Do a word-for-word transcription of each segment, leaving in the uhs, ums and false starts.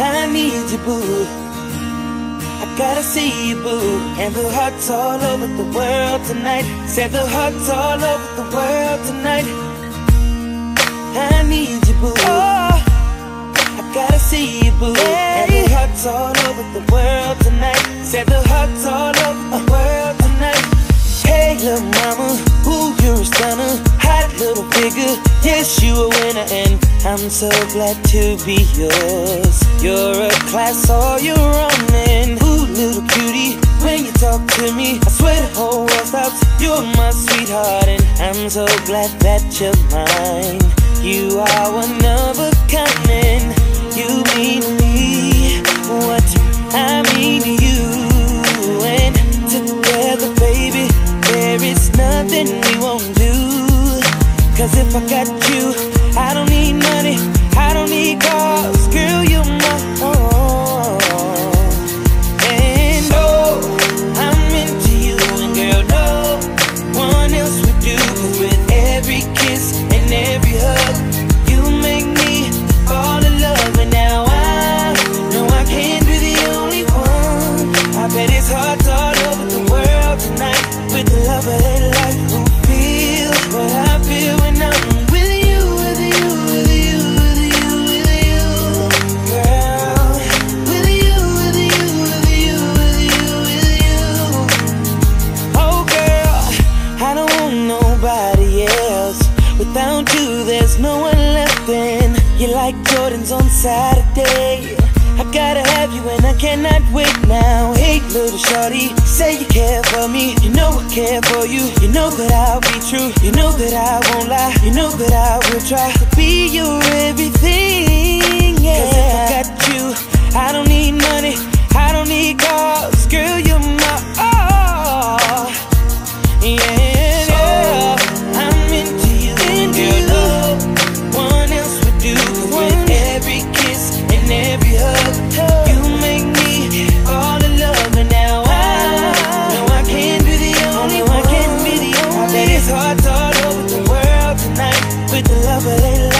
I need you, boo. I gotta see you, boo. And the hearts all over the world tonight. Said the hearts all over the world tonight. I need you, boo. Oh, I gotta see you, boo. Hey. And the hearts all over the world tonight. Said the hearts all over the world tonight. Hey, little mama, ooh, you're a stunner. Hot little figure, yes, you a winner. And I'm so glad to be yours. You're a class all your own, man. Ooh, little cutie, when you talk to me, I swear the whole world stops. You're my sweetheart, and I'm so glad that you're mine. You are one of a kind, and you mean to me what I mean to you. And together, baby, there is nothing we won't do. Cause if I got you, I don't need money, I don't need cars. Girl, you're my all. And oh, I'm into you. And girl, no one else would do. Cause with every kiss and every hug, you make me fall in love. And now I know I can't be the only one. I bet it's hearts all over the world tonight. With the love of their life, who feels what I feel when I'm with you, with you, with you. Without you, there's no one left in. You're like Jordans on Saturday. I gotta have you and I cannot wait now. Hey, little shorty, say you care for me. You know I care for you. You know that I'll be true. You know that I won't lie. You know that I will try to be your everything, yeah. Cause if I got you, I don't need money, I don't need cars. Girl, you're my all, yeah. With the love of their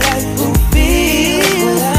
life, who feels